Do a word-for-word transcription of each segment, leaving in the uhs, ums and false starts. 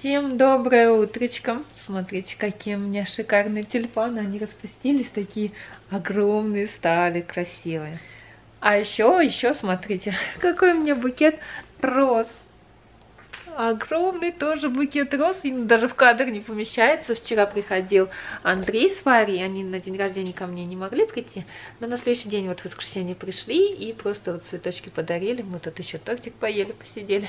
Всем доброе утречко. Смотрите, какие у меня шикарные тюльпаны. Они распустились, такие огромные стали, красивые. А еще, еще, смотрите, какой у меня букет роз. Огромный тоже букет роз, и даже в кадр не помещается. Вчера приходил Андрей с Варей, они на день рождения ко мне не могли прийти, но на следующий день, вот в воскресенье, пришли и просто вот цветочки подарили. Мы тут еще тортик поели, посидели.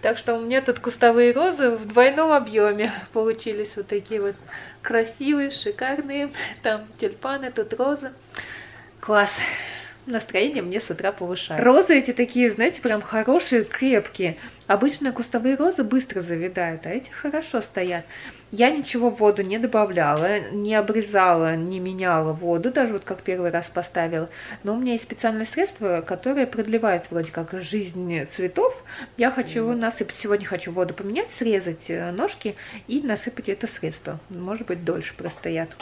Так что у меня тут кустовые розы в двойном объеме получились, вот такие вот красивые, шикарные. Там тюльпаны, тут розы. Класс! Настроение мне с утра повышает. Розы эти такие, знаете, прям хорошие, крепкие. Обычно кустовые розы быстро завядают, а эти хорошо стоят. Я ничего в воду не добавляла, не обрезала, не меняла воду, даже вот как первый раз поставила. Но у меня есть специальное средство, которое продлевает вроде как жизнь цветов. Я хочу его насыпать. Сегодня хочу воду поменять, срезать ножки и насыпать это средство. Может быть, дольше простоят.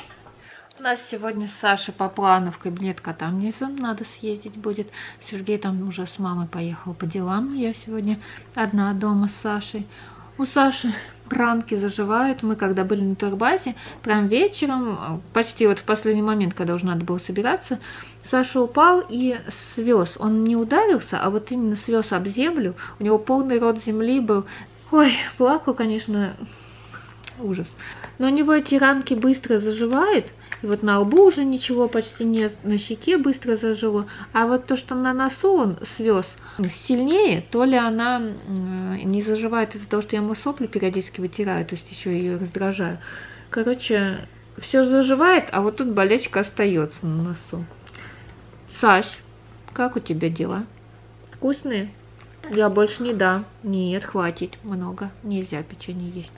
У нас сегодня с Сашей по плану в кабинет котам низом надо съездить будет. Сергей там уже с мамой поехал по делам. Я сегодня одна дома с Сашей. У Саши ранки заживают. Мы когда были на турбазе, прям вечером, почти вот в последний момент, когда уже надо было собираться, Саша упал и свез. Он не ударился, а вот именно свез об землю. У него полный рот земли был. Ой, плакал, конечно, ужас. Но у него эти ранки быстро заживают. И вот на лбу уже ничего почти нет, на щеке быстро зажило. А вот то, что на носу он свез сильнее, то ли она не заживает из-за того, что я ему сопли периодически вытираю, то есть еще ее раздражаю. Короче, все заживает, а вот тут болячка остается на носу. Саш, как у тебя дела? Вкусные? Я больше не дам. Нет, хватит, много. Нельзя печенье есть.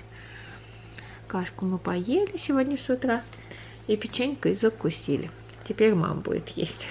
Кашку мы поели сегодня с утра. И печенькой закусили. Теперь мама будет есть.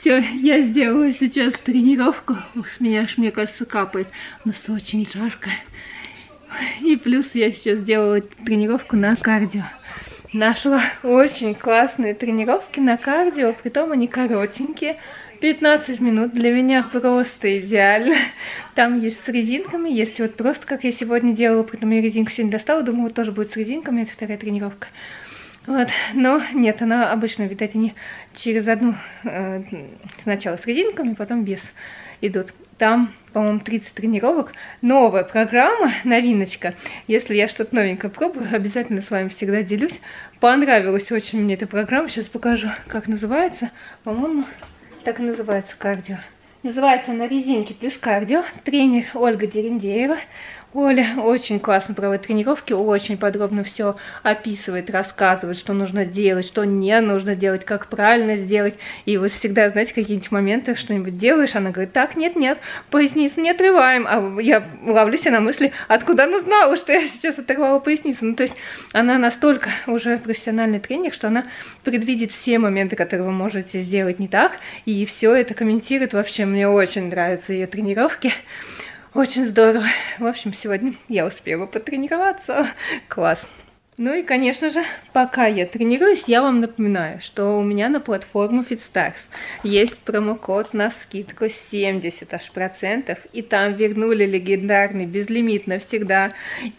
Все, я сделала сейчас тренировку. Ух, с меня аж, мне кажется, капает. У нас очень жарко. И плюс я сейчас делала тренировку на кардио. Нашла очень классные тренировки на кардио, притом они коротенькие. пятнадцать минут для меня просто идеально. Там есть с резинками, есть вот просто, как я сегодня делала, притом я резинку сегодня достала, думала, тоже будет с резинками, это вторая тренировка. Вот, но нет, она обычно, видать, они через одну, э, сначала с резинками, потом без идут. Там, по-моему, тридцать тренировок. Новая программа, новиночка. Если я что-то новенькое пробую, обязательно с вами всегда делюсь. Понравилась очень мне эта программа. Сейчас покажу, как называется. По-моему, так и называется кардио. Называется она «Резинки плюс кардио». Тренер Ольга Дерендеева. Оля очень классно проводит тренировки, очень подробно все описывает, рассказывает, что нужно делать, что не нужно делать, как правильно сделать. И вот всегда, знаете, какие-нибудь моменты, что-нибудь делаешь, она говорит: так, нет, нет, поясницу не отрываем. А я ловлю себя на мысли, откуда она знала, что я сейчас оторвала поясницу. Ну, то есть она настолько уже профессиональный тренер, что она предвидит все моменты, которые вы можете сделать не так, и все это комментирует. Вообще, мне очень нравятся ее тренировки. Очень здорово. В общем, сегодня я успела потренироваться. Класс. Ну и, конечно же, пока я тренируюсь, я вам напоминаю, что у меня на платформу FitStars есть промокод на скидку семьдесят процентов, и там вернули легендарный безлимит навсегда,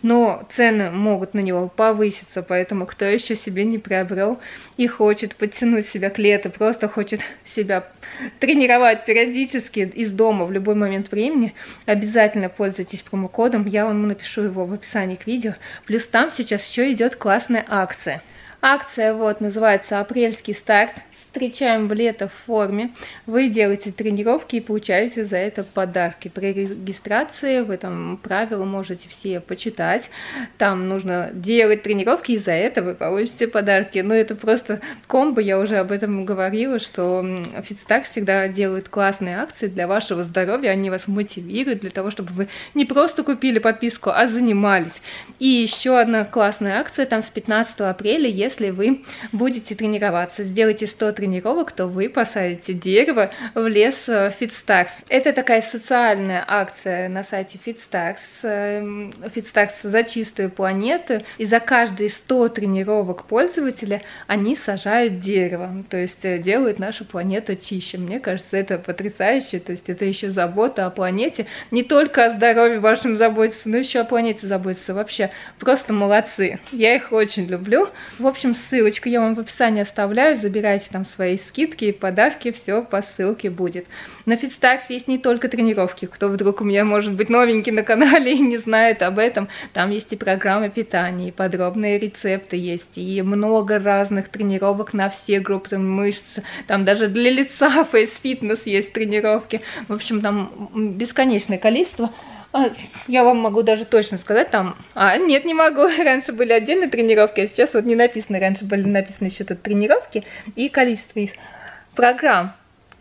но цены могут на него повыситься, поэтому кто еще себе не приобрел и хочет подтянуть себя к лету, просто хочет себя тренировать периодически из дома в любой момент времени, обязательно пользуйтесь промокодом, я вам напишу его в описании к видео, плюс там сейчас еще идет классная акция. Акция вот называется «Апрельский старт». Встречаем в лето в форме. Вы делаете тренировки и получаете за это подарки. При регистрации вы там правила можете все почитать. Там нужно делать тренировки, и за это вы получите подарки. Но это просто комбо, я уже об этом говорила, что FitStars всегда делает классные акции для вашего здоровья. Они вас мотивируют для того, чтобы вы не просто купили подписку, а занимались. И еще одна классная акция там с пятнадцатого апреля, если вы будете тренироваться. Сделайте сто тренировок, то вы посадите дерево в лес FitStars. Это такая социальная акция на сайте FitStars. FitStars за чистую планету. И за каждые сто тренировок пользователя они сажают дерево. То есть делают нашу планету чище. Мне кажется, это потрясающе. То есть это еще забота о планете. Не только о здоровье вашем заботиться, но еще о планете заботиться. Вообще просто молодцы. Я их очень люблю. В общем, ссылочку я вам в описании оставляю. Забирайте там свои скидки и подарки, все по ссылке будет. На FitStars есть не только тренировки, кто вдруг у меня может быть новенький на канале и не знает об этом, там есть и программы питания, и подробные рецепты есть, и много разных тренировок на все группы мышц, там даже для лица фейс-фитнес есть тренировки, в общем, там бесконечное количество. Я вам могу даже точно сказать, там... А, нет, не могу. Раньше были отдельные тренировки, а сейчас вот не написано. Раньше были написаны еще тут тренировки и количество их программ.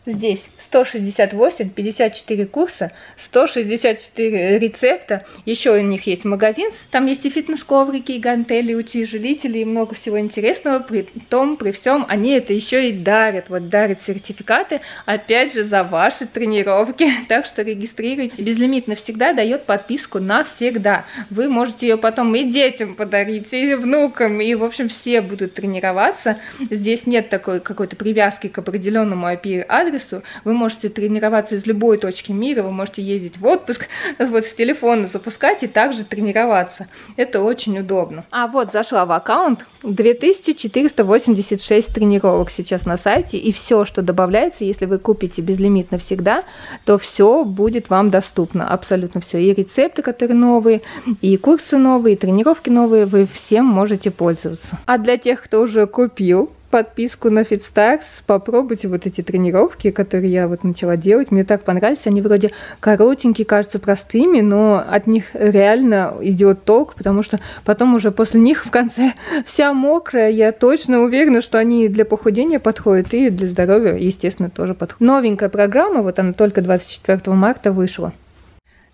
Здесь сто шестьдесят восемь, пятьдесят четыре курса, сто шестьдесят четыре рецепта. Еще у них есть магазин, там есть и фитнес-коврики, и гантели, и утяжелители, и много всего интересного. При том, при всем, они это еще и дарят. Вот дарят сертификаты, опять же, за ваши тренировки. Так что регистрируйте. Безлимит навсегда дает подписку навсегда. Вы можете ее потом и детям подарить, и внукам, и, в общем, все будут тренироваться. Здесь нет такой какой-то привязки к определенному ай пи адресу. Вы можете тренироваться из любой точки мира, вы можете ездить в отпуск, вот с телефона запускать и также тренироваться. Это очень удобно. А вот зашла в аккаунт, две тысячи четыреста восемьдесят шесть тренировок сейчас на сайте, и все, что добавляется, если вы купите безлимит навсегда, то все будет вам доступно, абсолютно все. И рецепты, которые новые, и курсы новые, и тренировки новые, вы всем можете пользоваться. А для тех, кто уже купил подписку на FitStars, попробуйте вот эти тренировки, которые я вот начала делать, мне так понравились, они вроде коротенькие, кажутся простыми, но от них реально идет толк, потому что потом уже после них в конце вся мокрая, я точно уверена, что они для похудения подходят и для здоровья, естественно, тоже подходят. Новенькая программа, вот она только двадцать четвёртого марта вышла.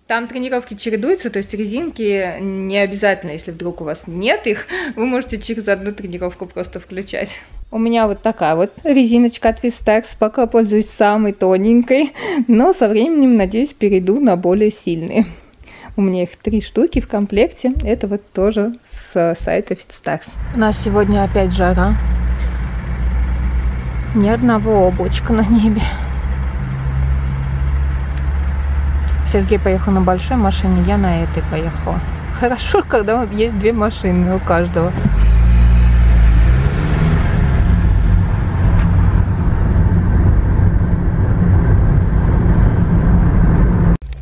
Там тренировки чередуются, то есть резинки не обязательно, если вдруг у вас нет их, вы можете через одну тренировку просто включать. У меня вот такая вот резиночка от FitStars, пока пользуюсь самой тоненькой, но со временем, надеюсь, перейду на более сильные. У меня их три штуки в комплекте, это вот тоже с сайта FitStars. У нас сегодня опять жара, ни одного облачка на небе. Сергей поехал на большой машине, я на этой поехала. Хорошо, когда есть две машины у каждого.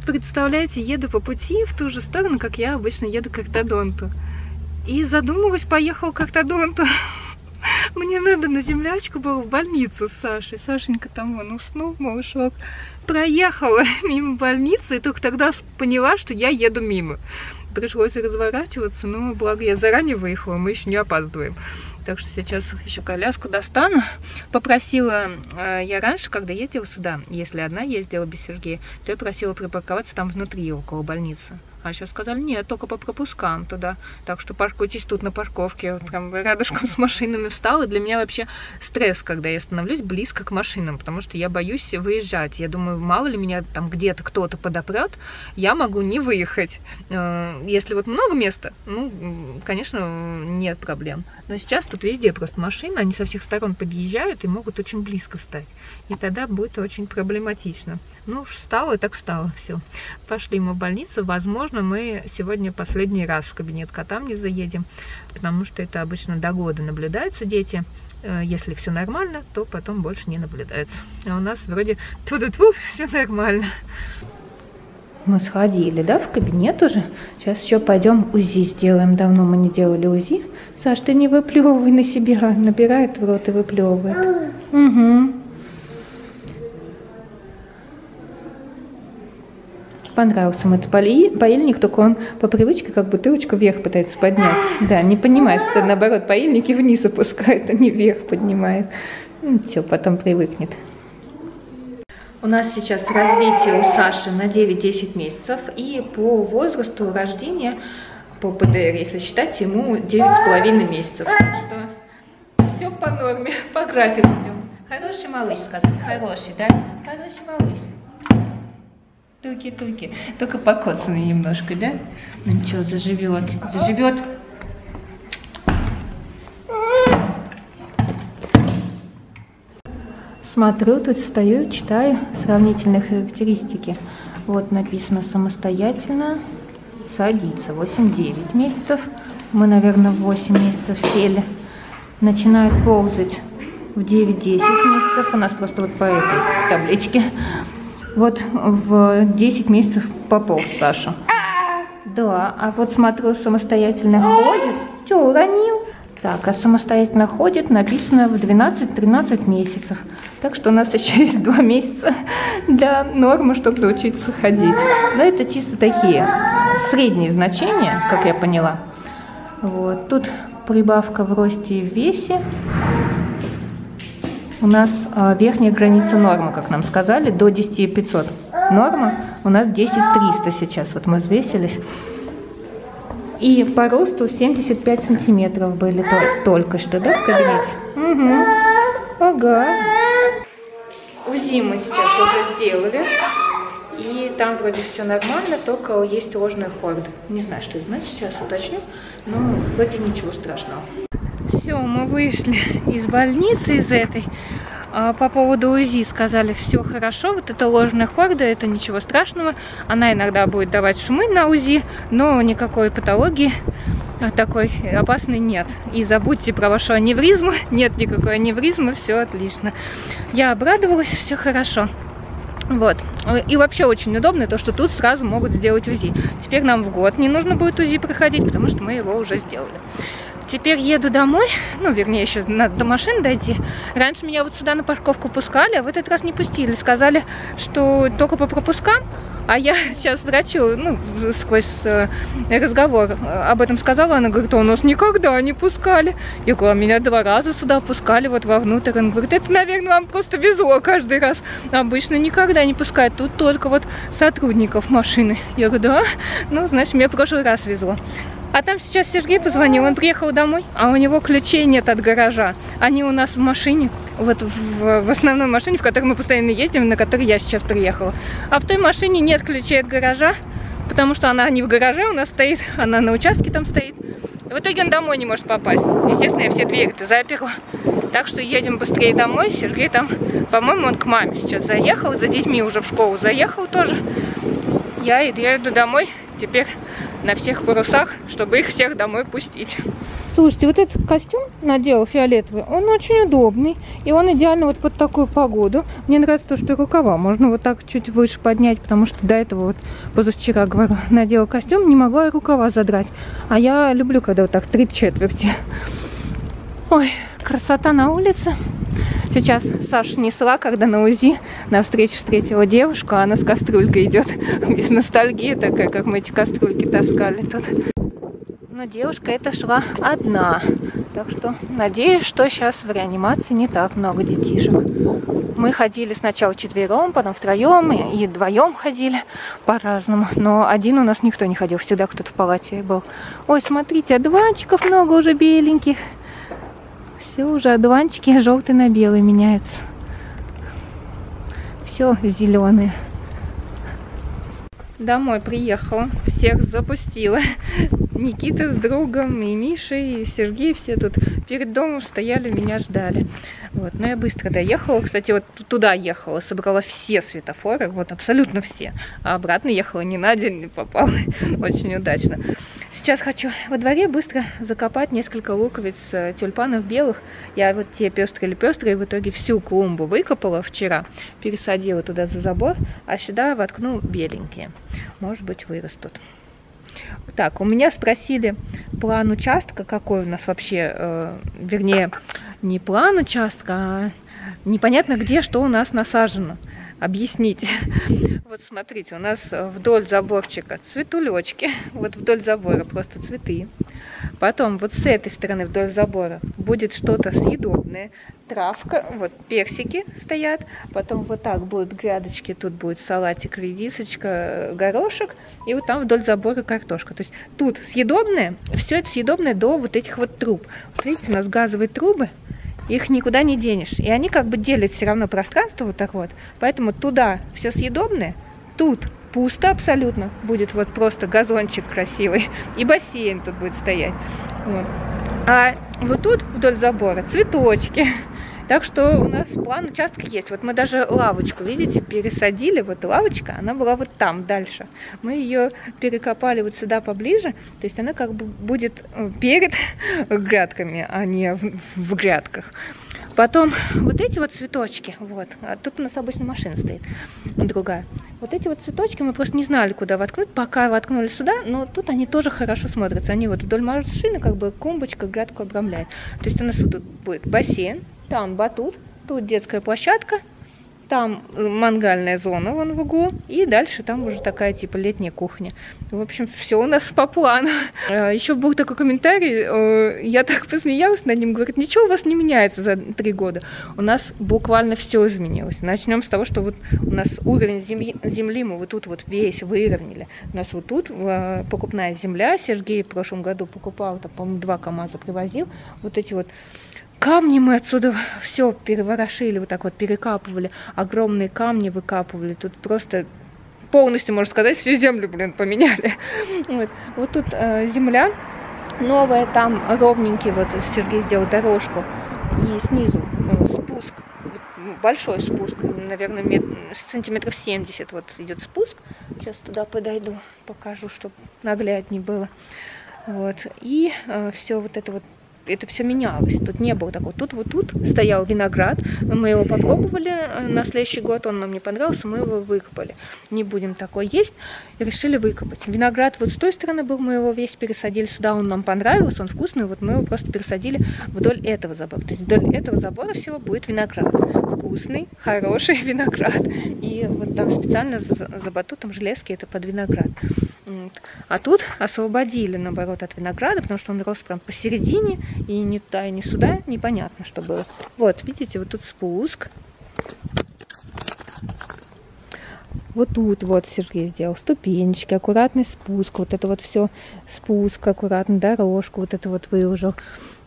Представляете, еду по пути в ту же сторону, как я обычно еду к ортодонту. И задумалась, поехала к ортодонту. Мне надо на землячку было в больницу с Сашей. Сашенька там вон уснул, малышок. Проехала мимо больницы и только тогда поняла, что я еду мимо. Пришлось разворачиваться, но благо я заранее выехала, мы еще не опаздываем. Так что сейчас еще коляску достану. Попросила э, я раньше, когда ездила сюда, если одна ездила без Сергея, то я просила припарковаться там внутри, около больницы. А сейчас сказали, нет, только по пропускам туда. Так что паркуйтесь тут на парковке. Прям рядышком с машинами встала. Для меня вообще стресс, когда я становлюсь близко к машинам, потому что я боюсь выезжать. Я думаю, мало ли меня там где-то кто-то подопрет, я могу не выехать. Если вот много места, ну, конечно, нет проблем. Но сейчас тут везде просто машины, они со всех сторон подъезжают и могут очень близко встать. И тогда будет очень проблематично. Ну, встала и так встала, все. Пошли мы в больницу. Возможно, мы сегодня последний раз в кабинет к котам не заедем, потому что это обычно до года наблюдаются дети. Если все нормально, то потом больше не наблюдается. А у нас вроде тьфу-тьфу, все нормально. Мы сходили, да, в кабинет уже. Сейчас еще пойдем УЗИ сделаем. Давно мы не делали УЗИ. Саш, ты не выплевывай на себя. Набирает в рот и выплевывает. Угу. Понравился ему этот паильник, только он по привычке как бутылочку вверх пытается поднять. Да, не понимает, что наоборот паильники вниз опускают, а не вверх поднимает. Ну, все, потом привыкнет. У нас сейчас развитие у Саши на девять-десять месяцев, и по возрасту рождения, по ПДР, если считать, ему девять с половиной месяцев. Так что все по норме, по графику. Хороший малыш, сказал, хороший, да? Хороший малыш. Туки-туки. Только покоцанный немножко, да? Ну ничего, заживет. Заживет. Смотрю, тут стою, читаю сравнительные характеристики. Вот написано самостоятельно. Садится. восемь-девять месяцев. Мы, наверное, в восемь месяцев сели. Начинает ползать в девять-десять месяцев. У нас просто вот по этой табличке. Вот в десять месяцев пополз Саша. Да, а вот смотрю, самостоятельно ходит. Что, уронил? Так, а самостоятельно ходит написано в двенадцать-тринадцать месяцев. Так что у нас еще есть два месяца для нормы, чтобы научиться ходить. Но это чисто такие средние значения, как я поняла. Вот, тут прибавка в росте и в весе. У нас верхняя граница нормы, как нам сказали, до десяти тысяч пятисот. Норма у нас десять тысяч триста сейчас, вот мы взвесились. И по росту семьдесят пять сантиметров были только, только что, да, в кабинете? Угу. Ага. УЗИ мы сейчас уже сделали, и там вроде все нормально, только есть ложный хорд. Не знаю, что это значит, сейчас уточню, но вроде ничего страшного. Все, мы вышли из больницы, из этой. По поводу УЗИ сказали, все хорошо, вот это ложная хорда, это ничего страшного. Она иногда будет давать шумы на УЗИ, но никакой патологии такой опасной нет. И забудьте про вашу аневризму, нет никакой аневризмы, все отлично. Я обрадовалась, все хорошо. Вот. И вообще очень удобно то, что тут сразу могут сделать УЗИ. Теперь нам в год не нужно будет УЗИ проходить, потому что мы его уже сделали. Теперь еду домой, ну, вернее, еще надо до машин дойти. Раньше меня вот сюда на парковку пускали, а в этот раз не пустили. Сказали, что только по пропускам, а я сейчас врачу, ну, сквозь разговор об этом сказала. Она говорит, у нас никогда не пускали. Я говорю, а меня два раза сюда пускали, вот вовнутрь. Она говорит, это, наверное, вам просто везло каждый раз. Обычно никогда не пускают, тут только вот сотрудников машины. Я говорю, да, ну, значит, мне в прошлый раз везло. А там сейчас Сергей позвонил, он приехал домой, а у него ключей нет от гаража. Они у нас в машине, вот в, в основной машине, в которой мы постоянно ездим, на которой я сейчас приехала. А в той машине нет ключей от гаража, потому что она не в гараже у нас стоит, она на участке там стоит. И в итоге он домой не может попасть. Естественно, я все двери-то заперла. Так что едем быстрее домой. Сергей там, по-моему, он к маме сейчас заехал, за детьми уже в школу заехал тоже. Я иду, я иду домой. Теперь на всех парусах, чтобы их всех домой пустить. Слушайте, вот этот костюм надела фиолетовый, он очень удобный. И он идеально вот под такую погоду. Мне нравится то, что рукава можно вот так чуть выше поднять, потому что до этого вот позавчера, говорю, надела костюм, не могла рукава задрать. А я люблю, когда вот так три четверти. Ой, красота на улице. Сейчас Саша несла, когда на УЗИ навстречу встретила девушку, а она с кастрюлькой идет. Без ностальгии такая, как мы эти кастрюльки таскали тут. но девушка эта шла одна. Так что надеюсь, что сейчас в реанимации не так много детишек. Мы ходили сначала четвером, потом втроем и вдвоем ходили по-разному. Но один у нас никто не ходил, всегда кто-то в палате был. Ой, смотрите, одуванчиков много уже беленьких. Все уже одуванчики, желтый на белый меняется. Все зеленые. Домой приехала, всех запустила. Никита с другом, и Миша, и Сергей, все тут перед домом стояли, меня ждали. Вот, но я быстро доехала. Кстати, вот туда ехала, собрала все светофоры, вот абсолютно все. А обратно ехала, ни на день не попала. Очень удачно. Сейчас хочу во дворе быстро закопать несколько луковиц тюльпанов белых. Я вот те пестрые-лепестрые в итоге всю клумбу выкопала вчера, пересадила туда за забор, а сюда воткну беленькие. Может быть, вырастут. Так, у меня спросили план участка, какой у нас вообще, э, вернее, не план участка, а непонятно где, что у нас насажено. Объяснить. Вот смотрите, у нас вдоль заборчика цветулечки, вот вдоль забора просто цветы. Потом вот с этой стороны вдоль забора будет что-то съедобное, травка, вот персики стоят. Потом вот так будут грядочки, тут будет салатик, редисочка, горошек. И вот там вдоль забора картошка. То есть тут съедобное, все это съедобное до вот этих вот труб. Вот видите, у нас газовые трубы. Их никуда не денешь. И они как бы делят все равно пространство вот так вот. Поэтому туда все съедобное, тут пусто абсолютно. Будет вот просто газончик красивый. И бассейн тут будет стоять. Вот. А вот тут вдоль забора цветочки. Так что у нас план участка есть. Вот мы даже лавочку, видите, пересадили. Вот лавочка, она была вот там дальше. Мы ее перекопали вот сюда поближе. То есть она как бы будет перед грядками, а не в, в грядках. Потом вот эти вот цветочки. Вот. А тут у нас обычно машина стоит. Другая. Вот эти вот цветочки мы просто не знали, куда воткнуть. Пока воткнули сюда, но тут они тоже хорошо смотрятся. Они вот вдоль машины как бы клумбочка грядку обрамляет. То есть у нас тут будет бассейн. Там батут, тут детская площадка, там мангальная зона вон в углу, и дальше там уже такая типа летняя кухня. В общем, все у нас по плану. Еще был такой комментарий, я так посмеялась над ним, говорит, ничего у вас не меняется за три года. У нас буквально все изменилось. Начнем с того, что вот у нас уровень земли, земли мы вот тут вот весь выровняли. У нас вот тут покупная земля, Сергей в прошлом году покупал, там, по-моему, два КАМАЗа привозил, вот эти вот... Камни мы отсюда все переворошили, вот так вот перекапывали, огромные камни выкапывали, тут просто полностью, можно сказать, всю землю, блин, поменяли. Вот, вот тут э, земля новая, там ровненький, вот Сергей сделал дорожку, и снизу э, спуск, большой спуск, наверное, мет... сантиметров семьдесят вот идет спуск. Сейчас туда подойду, покажу, чтобы нагляднее было. Вот, и э, все вот это вот. Это все менялось, тут не было такого. Тут вот тут стоял виноград, мы его попробовали на следующий год, он нам не понравился, мы его выкопали. Не будем такой есть, и решили выкопать. Виноград вот с той стороны был, мы его весь пересадили сюда, он нам понравился, он вкусный, вот мы его просто пересадили вдоль этого забора. То есть вдоль этого забора всего будет виноград. Вкусный, хороший виноград. И вот там специально за, за батутом железки это под виноград. А тут освободили, наоборот, от винограда, потому что он рос прям посередине, и ни туда, и ни сюда, непонятно, что было. Вот, видите, вот тут спуск. Вот тут вот Сергей сделал ступенечки, аккуратный спуск, вот это вот все спуск, аккуратно дорожку, вот это вот выложил.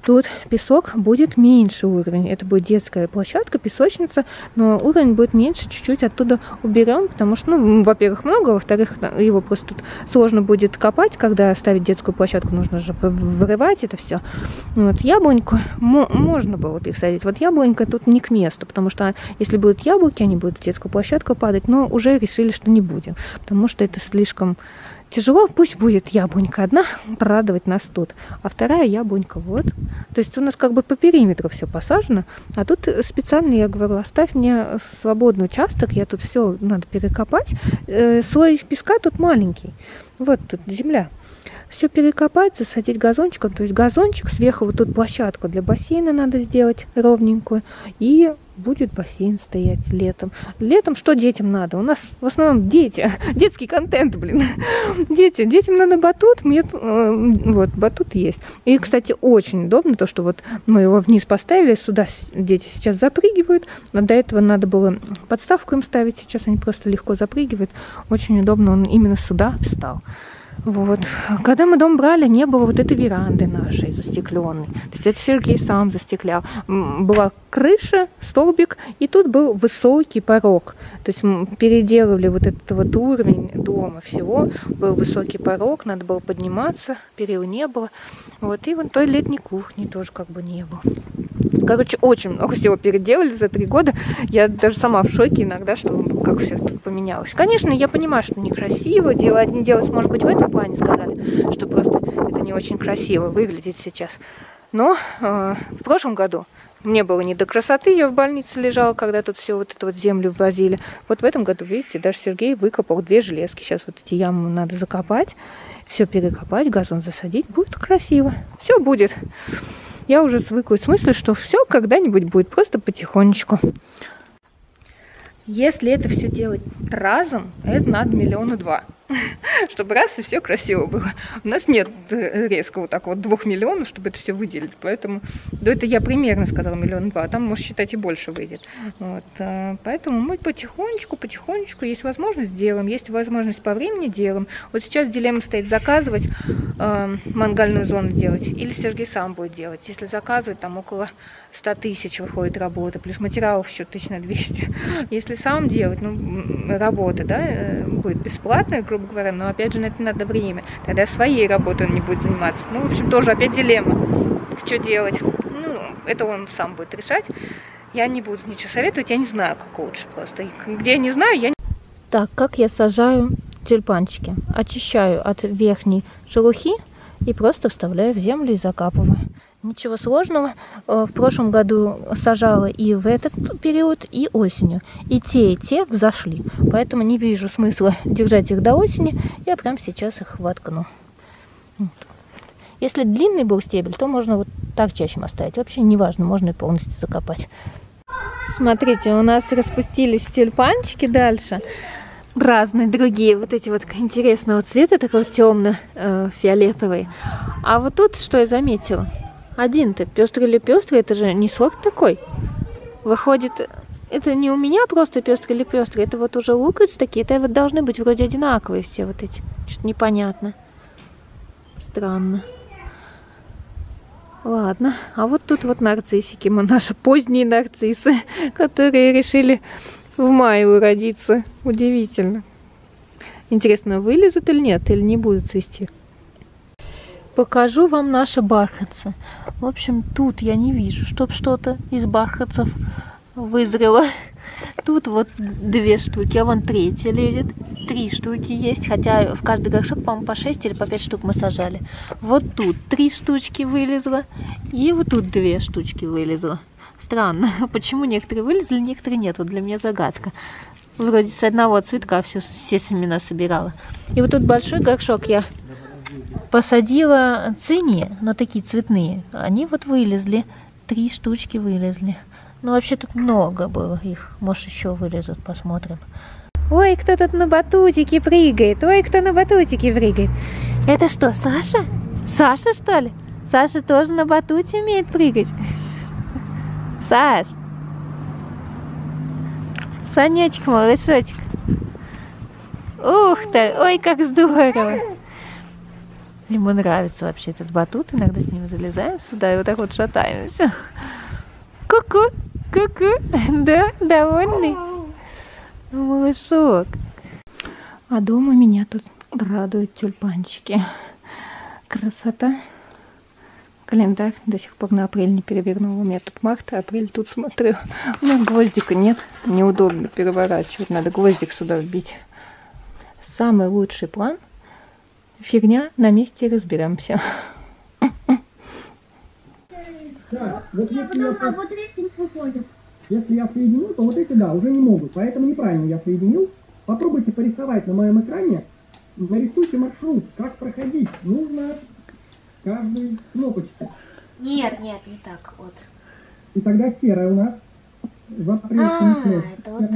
Тут песок будет меньше уровень, это будет детская площадка, песочница, но уровень будет меньше, чуть-чуть оттуда уберем, потому что, ну, во-первых, много, во-вторых, его просто тут сложно будет копать, когда ставить детскую площадку, нужно же вырывать это все. Вот яблоньку можно было пересадить, вот яблонька тут не к месту, потому что если будут яблоки, они будут в детскую площадку падать, но уже решили, что не будем, потому что это слишком... Тяжело, пусть будет яблонька одна, порадовать нас тут. А вторая яблонька вот. То есть у нас как бы по периметру все посажено. А тут специально я говорю, оставь мне свободный участок, я тут все надо перекопать. Слой песка тут маленький. Вот тут земля. все перекопать, засадить газончиком. То есть газончик, сверху вот тут площадку для бассейна надо сделать ровненькую. И будет бассейн стоять летом. Летом что детям надо? У нас в основном дети. Детский контент, блин. Дети. Детям надо батут. Мне, вот, батут есть. И, кстати, очень удобно то, что вот мы его вниз поставили. Сюда дети сейчас запрыгивают. Но до этого надо было подставку им ставить. Сейчас они просто легко запрыгивают. Очень удобно. Он именно сюда встал. Вот. Когда мы дом брали, не было вот этой веранды нашей застекленной. То есть это Сергей сам застеклял. Была крыша, столбик, и тут был высокий порог. То есть мы переделывали вот этот вот уровень дома всего. Был высокий порог, надо было подниматься, перил не было. Вот. И вон той летней кухни тоже как бы не было. Короче, очень много всего переделали за три года. Я даже сама в шоке иногда, что как все тут поменялось. Конечно, я понимаю, что некрасиво делать, не делать, может быть, в этом плане сказали, что просто это не очень красиво выглядит сейчас. Но э, в прошлом году мне было не до красоты, я в больнице лежала, когда тут все вот эту вот землю ввозили. Вот в этом году, видите, даже Сергей выкопал две железки. Сейчас вот эти ямы надо закопать, все перекопать, газон засадить. Будет красиво, все будет. Я уже свыклась с мыслью, что все когда-нибудь будет, просто потихонечку. Если это все делать разом, это надо миллиона два, чтобы раз и все красиво было. У нас нет резко вот так вот двух миллионов, чтобы это все выделить, поэтому, да, это я примерно сказала миллион два, а там, может, считать, и больше выйдет. Вот, поэтому мы потихонечку, потихонечку, есть возможность, делаем, есть возможность по времени, делаем. Вот сейчас дилемма стоит: заказывать э, мангальную зону делать или Сергей сам будет делать. Если заказывать, там около сто тысяч выходит работа, плюс материалов еще тысяча двести. Если сам делать, ну, работа, да, будет бесплатная, грубо говоря, но опять же на это надо время. Тогда своей работой он не будет заниматься. Ну, в общем, тоже опять дилемма. Что делать? Ну, это он сам будет решать. Я не буду ничего советовать, я не знаю, как лучше просто. И где я не знаю, я не... Так, как я сажаю тюльпанчики? Очищаю от верхней шелухи и просто вставляю в землю и закапываю. Ничего сложного. В прошлом году сажала и в этот период, и осенью. И те, и те взошли. Поэтому не вижу смысла держать их до осени. Я прямо сейчас их воткну. Если длинный был стебель, то можно вот так чаще оставить. Вообще неважно, можно и полностью закопать. Смотрите, у нас распустились тюльпанчики дальше. Разные другие, вот эти вот интересного цвета, такого темно-фиолетовый. А вот тут, что я заметила? Один-то, пестрый или пестрый, это же не сорт такой. Выходит, это не у меня просто пестрый или пестрый, это вот уже луковицы такие, это вот должны быть вроде одинаковые все вот эти. Что-то непонятно. Странно. Ладно, а вот тут вот нарциссики, мы наши поздние нарциссы, которые решили в мае уродиться. Удивительно. Интересно, вылезут или нет, или не будут цвести. Покажу вам наши бархатцы. В общем, тут я не вижу, чтоб что-то из бархатцев вызрело. Тут вот две штуки, а вон третья лезет. Три штуки есть, хотя в каждый горшок, по-моему, по шесть или по пять штук мы сажали. Вот тут три штучки вылезло, и вот тут две штучки вылезло. Странно, почему некоторые вылезли, некоторые нет. Вот для меня загадка. Вроде с одного цветка все, все семена собирала. И вот тут большой горшок я... посадила цинии, но такие цветные. Они вот вылезли. Три штучки вылезли. Ну, вообще тут много было их. Может, еще вылезут, посмотрим. Ой, кто тут на батутике прыгает? Ой, кто на батутике прыгает? Это что, Саша? Саша, что ли? Саша тоже на батуте умеет прыгать. Саш! Санечек, малышочек. Ух ты! Ой, как здорово! Ему нравится вообще этот батут, иногда с ним залезаем сюда и вот так вот шатаемся. Ку-ку, ку-ку, да, довольный? Малышок. А дома меня тут радуют тюльпанчики. Красота. Календарь до сих пор на апрель не перевернула. У меня тут март, а апрель тут смотрю. У меня гвоздика нет, неудобно переворачивать, надо гвоздик сюда вбить. Самый лучший план... Фигня, на месте разберемся. Да, вот если я, а вот если я соединю, то вот эти, да, уже не могут. Поэтому неправильно я соединил. Попробуйте порисовать на моем экране нарисуйте маршрут, как проходить. Нужно каждую кнопочку. Нет, нет, не так. Вот. И тогда серая у нас. Запрет. А, это вот.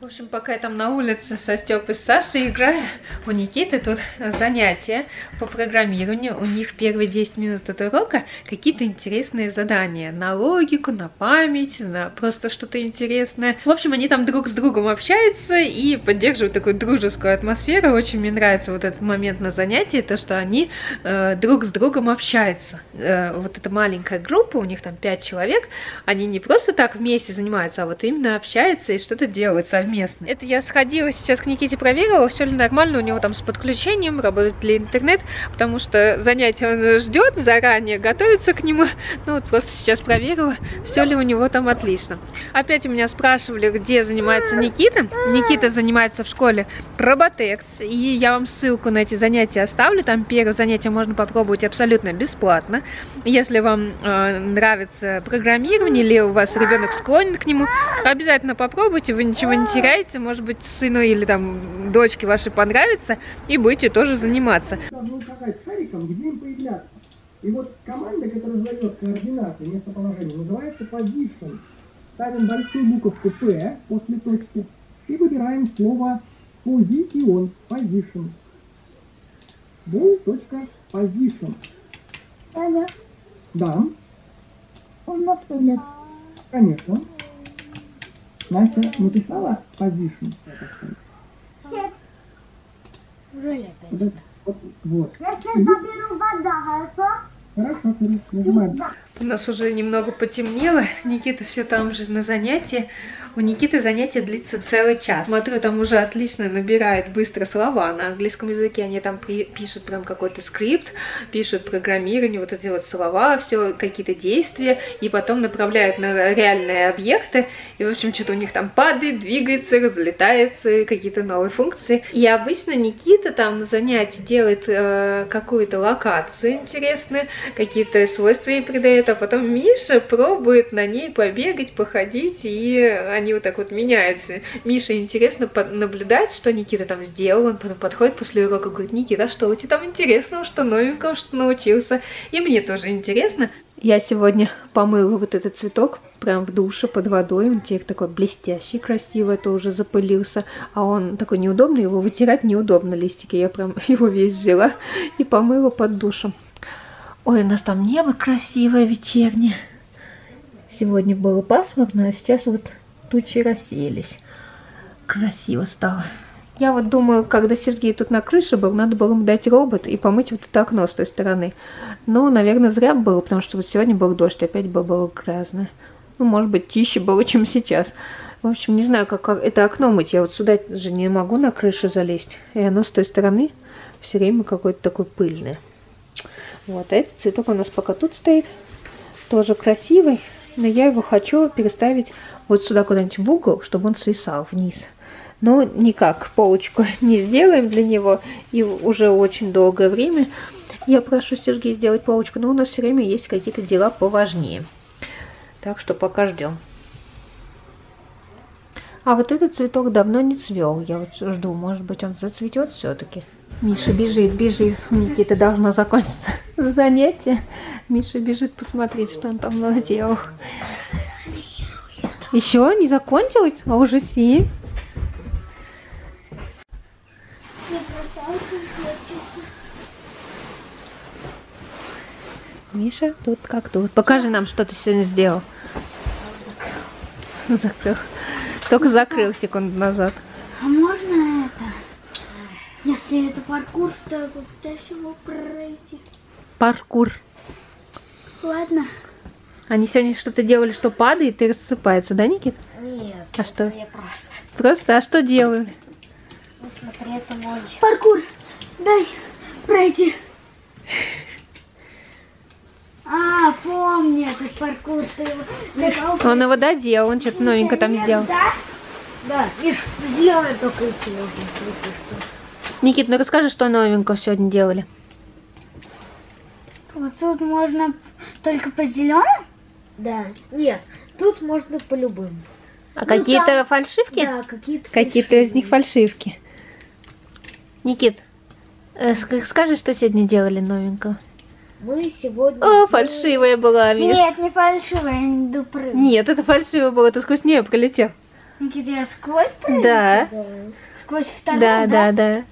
В общем, пока я там на улице со Стёпой и Сашей играю, у Никиты тут занятия по программированию. У них первые десять минут от урока какие-то интересные задания. На логику, на память, на просто что-то интересное. В общем, они там друг с другом общаются и поддерживают такую дружескую атмосферу. Очень мне нравится вот этот момент на занятии, то, что они э, друг с другом общаются. Э, вот эта маленькая группа, у них там пять человек, они не просто так вместе занимаются, а вот именно общаются и что-то делают совместно. Местный. Это я сходила сейчас к Никите, проверила, все ли нормально у него там с подключением, работает ли интернет, потому что занятие он ждет, заранее готовится к нему. Ну вот просто сейчас проверила, все ли у него там отлично. Опять у меня спрашивали, где занимается Никита. Никита занимается в школе Robotex, и я вам ссылку на эти занятия оставлю. Там первое занятие можно попробовать абсолютно бесплатно. Если вам э, нравится программирование или у вас ребенок склонен к нему, обязательно попробуйте, вы ничего не теряете. Может быть, сыну или там дочке вашей понравится, и будете тоже заниматься. Нужно указать шариком, где им появляться. И вот команда, которая задает координаты, местоположение, называется position. Ставим большую буковку P после точки и выбираем слово position. Position. Был.Position. Алло. Да. Он на туалет. Конечно. Настя написала позицию. Уже опять. Вот, вот. Я сейчас заберу вода, хорошо? Хорошо, нажимаем. У нас уже немного потемнело. Никита все там же на занятии. У Никиты занятие длится целый час. Смотрю, там уже отлично набирает быстро слова. На английском языке они там при... пишут прям какой-то скрипт, пишут программирование, вот эти вот слова, все какие-то действия, и потом направляют на реальные объекты. И, в общем, что-то у них там падает, двигается, разлетается, какие-то новые функции. И обычно Никита там на занятии делает э, какую-то локацию интересную, какие-то свойства ей придает, а потом Миша пробует на ней побегать, походить, и они вот так вот меняются. Мише интересно наблюдать, что Никита там сделал. Он потом подходит после урока и говорит: Никита, что у тебя там интересного, что новенького, что научился? И мне тоже интересно. Я сегодня помыла вот этот цветок прям в душе под водой. Он теперь такой блестящий, красивый, это уже запылился. А он такой неудобный, его вытирать неудобно листики. Я прям его весь взяла и помыла под душем. Ой, у нас там небо красивое вечернее. Сегодня было пасмурно, а сейчас вот тучи рассеялись. Красиво стало. Я вот думаю, когда Сергей тут на крыше был, надо было ему дать робот и помыть вот это окно с той стороны. Но, наверное, зря было, потому что вот сегодня был дождь, опять бы было грязно. Ну, может быть, чище было, чем сейчас. В общем, не знаю, как это окно мыть. Я вот сюда же не могу на крышу залезть. И оно с той стороны все время какое-то такое пыльное. Вот, а этот цветок у нас пока тут стоит. Тоже красивый. Но я его хочу переставить вот сюда куда-нибудь в угол, чтобы он свисал вниз. Но никак полочку не сделаем для него. И уже очень долгое время я прошу Сергея сделать полочку. Но у нас все время есть какие-то дела поважнее. Так что пока ждем. А вот этот цветок давно не цвел. Я вот жду, может быть, он зацветет все-таки. Миша бежит, бежит. У Никиты должно закончиться занятие. Миша бежит посмотреть, что он там наделал. Еще не закончилось? А уже семь. Миша тут как тут. Покажи нам, что ты сегодня сделал. Закрыл. Только закрыл секунду назад. А можно это? Если это паркур, то попытаюсь его пройти. Паркур. Ладно. Они сегодня что-то делали, что падает и рассыпается, да, Никит? Нет. А что? Я просто. Просто? А что делали? Ну, смотри, это мой. Паркур. Дай пройти. А, помню, этот паркур. Ты его... Ты... Он его доделал, он что-то новенькое там сделал. Да? Да, видишь, сделай только эти. Никит, ну расскажи, что новенького сегодня делали. Вот тут можно только по зеленым? Да. Нет, тут можно по любым. А ну, какие-то там... фальшивки? Да, какие-то. Какие-то из них фальшивки. Никит, скажи, что сегодня делали новенького? Мы сегодня... О, фальшивая была, мисс. Нет, не фальшивая, я не буду прыгать. Нет, это фальшивая была, ты сквозь нее пролетел. Никит, я сквозь пролетел? Да. Сквозь вторую, да? Да, да, да.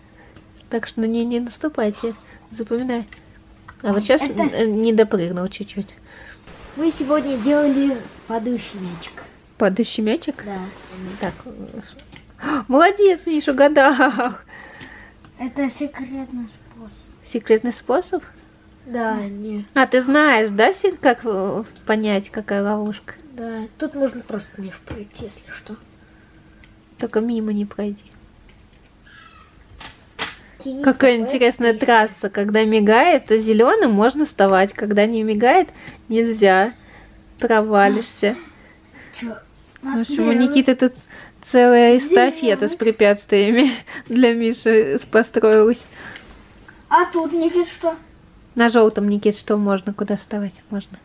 Так что на ней не наступайте, запоминай. А вот сейчас это... не допрыгнул чуть-чуть. Мы сегодня делали падающий мячик. Падающий мячик? Да. Так. Молодец, Миш, угадал. Это секретный способ. Секретный способ? Да, нет. А ты знаешь, да, как понять, какая ловушка? Да, тут можно просто мимо пройти, если что. Только мимо не пройди. Кинь Какая интересная песня. Трасса. Когда мигает, то зеленым можно вставать. Когда не мигает, нельзя. Провалишься. В общем, у Никиты тут целая эстафета с препятствиями для Миши построилась. А тут, Никит, что? На желтом, Никит, что можно? Куда вставать? Можно.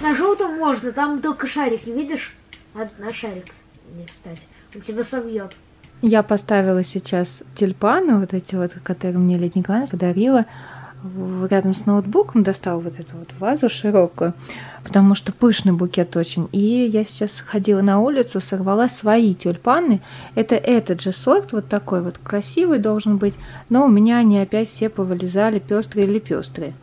На желтом можно, там только шарик. Видишь? На шарик не встать. Он тебя собьет. Я поставила сейчас тюльпаны, вот эти вот, которые мне Ледя Гланда подарила, рядом с ноутбуком, достала вот эту вот вазу широкую, потому что пышный букет очень. И я сейчас ходила на улицу, сорвала свои тюльпаны. Это этот же сорт, вот такой вот красивый должен быть, но у меня они опять все повылезали пестрые-лепестрые.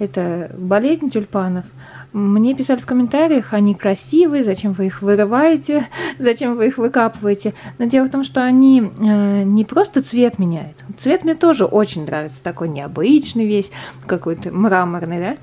Это болезнь тюльпанов. Мне писали в комментариях, они красивые, зачем вы их вырываете, зачем вы их выкапываете. Но дело в том, что они э, не просто цвет меняют. Цвет мне тоже очень нравится, такой необычный весь, какой-то мраморный, да.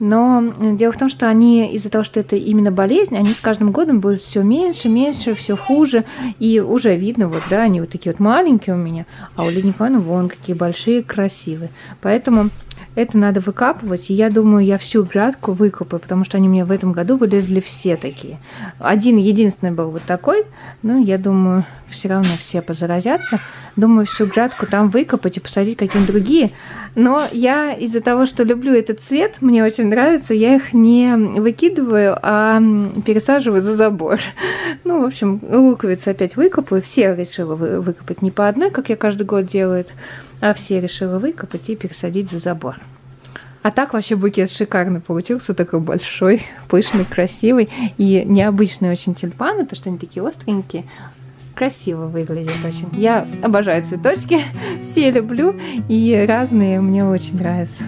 Но дело в том, что они из-за того, что это именно болезнь, они с каждым годом будут все меньше, меньше, все хуже. И уже видно, вот, да, они вот такие вот маленькие у меня, а у Леди Гланды вон какие большие, красивые. Поэтому это надо выкапывать, и я думаю, я всю грядку выкопаю, потому что они мне в этом году вылезли все такие. Один единственный был вот такой, но я думаю, все равно все позаразятся. Думаю, всю грядку там выкопать и посадить какие-нибудь другие. Но я из-за того, что люблю этот цвет, мне очень нравится, я их не выкидываю, а пересаживаю за забор. Ну, в общем, луковицу опять выкопаю. Все решила выкопать не по одной, как я каждый год делаю, а все решила выкопать и пересадить за забор. А так вообще букет шикарно получился, такой большой, пышный, красивый и необычный очень тюльпаны, то что они такие остренькие. Красиво выглядит очень. Я обожаю цветочки, все люблю и разные мне очень нравятся.